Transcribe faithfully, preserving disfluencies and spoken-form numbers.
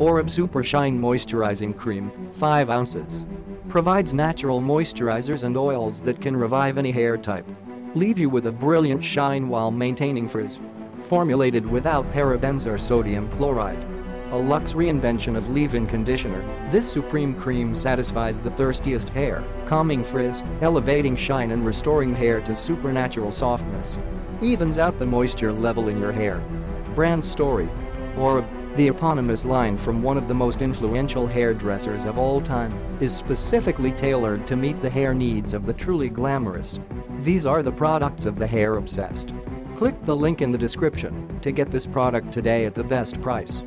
Oribe Super Shine Moisturizing Cream, five ounces. Provides natural moisturizers and oils that can revive any hair type. Leave you with a brilliant shine while maintaining frizz. Formulated without parabens or sodium chloride. A luxe reinvention of leave-in conditioner, this supreme cream satisfies the thirstiest hair, calming frizz, elevating shine and restoring hair to supernatural softness. Evens out the moisture level in your hair. Brand story. Oribe, the eponymous line from one of the most influential hairdressers of all time, is specifically tailored to meet the hair needs of the truly glamorous. These are the products of the hair obsessed. Click the link in the description to get this product today at the best price.